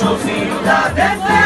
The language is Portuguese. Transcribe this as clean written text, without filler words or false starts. sou filho da defesa.